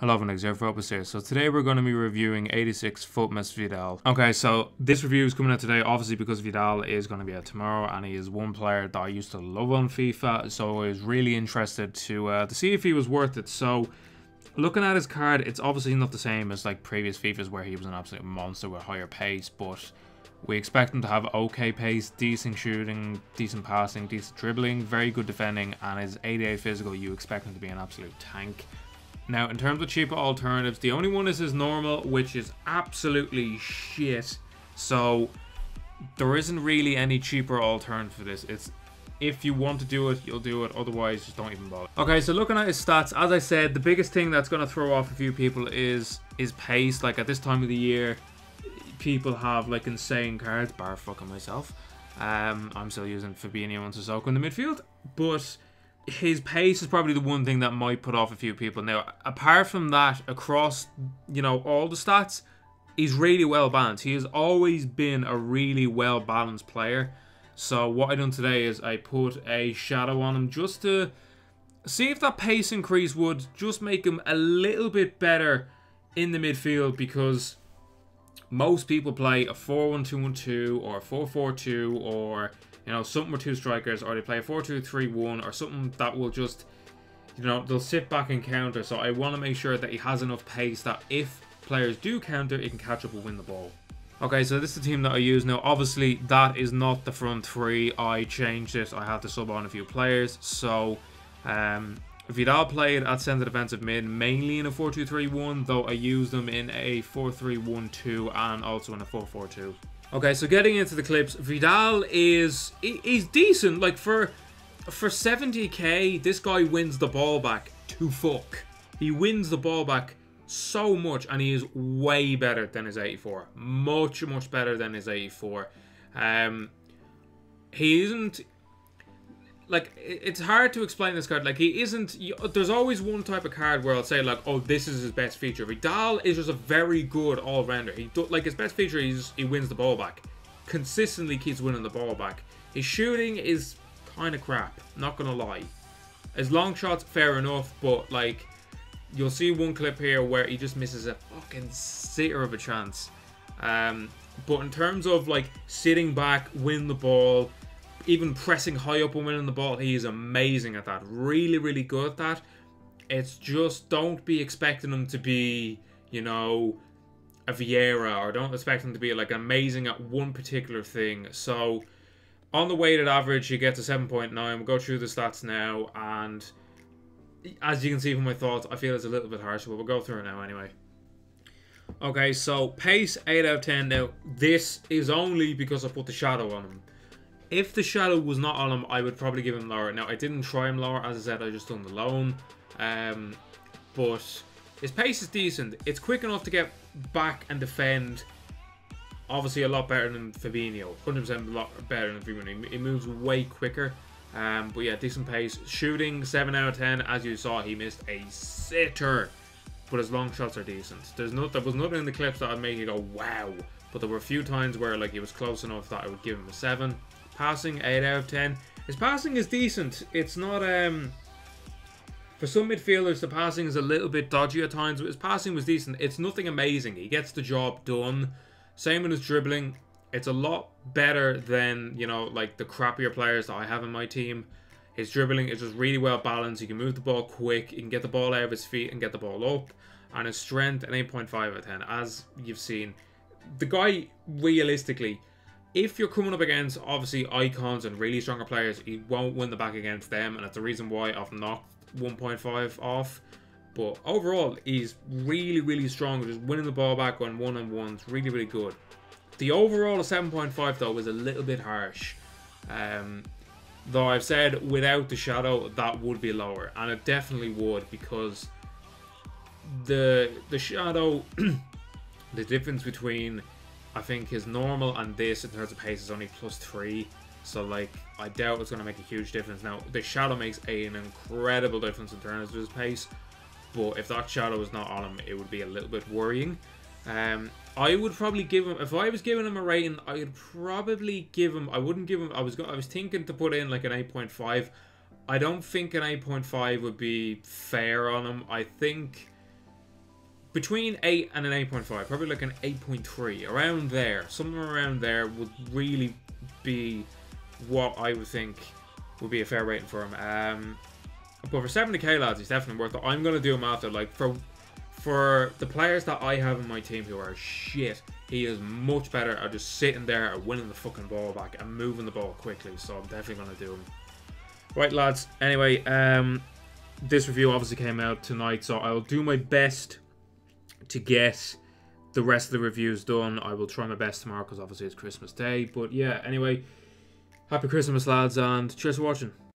Hello everyone, XeroPhobous here. So today we're going to be reviewing 86 FUTMAS Vidal. Okay, so this review is coming out today, obviously because Vidal is going to be out tomorrow, and he is one player that I used to love on FIFA. So I was really interested to see if he was worth it. So looking at his card, it's obviously not the same as like previous FIFAs where he was an absolute monster with higher pace, but we expect him to have okay pace, decent shooting, decent passing, decent dribbling, very good defending, and his 88 physical. You expect him to be an absolute tank. Now, in terms of cheaper alternatives, the only one is his normal, which is absolutely shit. So there isn't really any cheaper alternative for this. It's if you want to do it, you'll do it. Otherwise, just don't even bother. Okay, so looking at his stats, as I said, the biggest thing that's going to throw off a few people is his pace. Like at this time of the year, people have like insane cards, bar fucking myself. I'm still using Fabinho and Sissoko in the midfield, but his pace is probably the one thing that might put off a few people. Now, apart from that, across, you know, all the stats, he's really well balanced. He has always been a really well balanced player. So what I done today is I put a shadow on him just to see if that pace increase would just make him a little bit better in the midfield, because most people play a 4-1-2-1-2 or a 4-4-2, or you know, something with two strikers, or they play a 4-2-3-1 or something that will just, you know, they'll sit back and counter. So I want to make sure that he has enough pace that if players do counter, he can catch up and win the ball. Okay, so this is the team that I use. Now, obviously, that is not the front three. I changed it. I had to sub on a few players. So Vidal played at centre defensive mid, mainly in a 4-2-3-1, though I used him in a 4-3-1-2 and also in a 4-4-2. Okay, so getting into the clips, Vidal is decent. Like for 70k, this guy wins the ball back to fuck. He wins the ball back so much, and he is way better than his 84. Much better than his 84. He isn't like, it's hard to explain this card. Like he isn't. There's always one type of card where I'll say like, oh, this is his best feature. Vidal is just a very good all-rounder. Like his best feature is he wins the ball back. Consistently keeps winning the ball back. His shooting is kind of crap. Not gonna lie. His long shots, fair enough, but like you'll see one clip here where he just misses a fucking sitter of a chance. But in terms of like sitting back, win the ball, even pressing high up and winning the ball, he is amazing at that. Really good at that. It's just, don't be expecting him to be, you know, a Vieira, or don't expect him to be like amazing at one particular thing. So on the weighted average, you get to 7.9. We'll go through the stats now, and as you can see from my thoughts, I feel it's a little bit harsh, but we'll go through it now anyway. Okay, so pace 8 out of 10. Now this is only because I put the shadow on him. If the shadow was not on him, I would probably give him lower. Now, I didn't try him lower. As I said, I just done the loan. But his pace is decent. It's quick enough to get back and defend. Obviously, a lot better than Fabinho. 100% a lot better than Fabinho. He moves way quicker. But yeah, decent pace. Shooting, 7 out of 10. As you saw, he missed a sitter. But his long shots are decent. There was nothing in the clips that would make you go, wow. But there were a few times where like he was close enough that I would give him a 7. Passing, 8 out of 10. His passing is decent. It's not, for some midfielders, the passing is a little bit dodgy at times, but his passing was decent. It's nothing amazing. He gets the job done. Same with his dribbling. It's a lot better than, you know, like the crappier players that I have in my team. His dribbling is just really well balanced. He can move the ball quick. He can get the ball out of his feet and get the ball up. And his strength, an 8.5 out of 10, as you've seen. The guy, realistically, if you're coming up against, obviously, icons and really stronger players, he won't win the back against them. And that's the reason why I've knocked 1.5 off. But overall, he's really strong. Just winning the ball back on one-on-ones. Really good. The overall of 7.5, though, was a little bit harsh. Though I've said, without the shadow, that would be lower. And it definitely would, because the shadow, the difference between, I think, his normal and this in terms of pace is only +3. So, like, I doubt it's going to make a huge difference. Now, the shadow makes an incredible difference in terms of his pace. But if that shadow is not on him, it would be a little bit worrying. I would probably give him, if I was giving him a rating, I would probably give him, I wouldn't give him, I was thinking to put in like an 8.5. I don't think an 8.5 would be fair on him. I think between 8 and an 8.5, probably like an 8.3, around there, somewhere around there would really be what I would think would be a fair rating for him. But for 70k lads, he's definitely worth it. I'm going to do him after, like, for the players that I have in my team who are shit, he is much better at just sitting there and winning the fucking ball back and moving the ball quickly, so I'm definitely going to do him. Right lads, anyway, this review obviously came out tonight, so I'll do my best to get the rest of the reviews done. I will try my best tomorrow because obviously it's Christmas Day, but yeah, anyway, happy Christmas lads, and cheers for watching.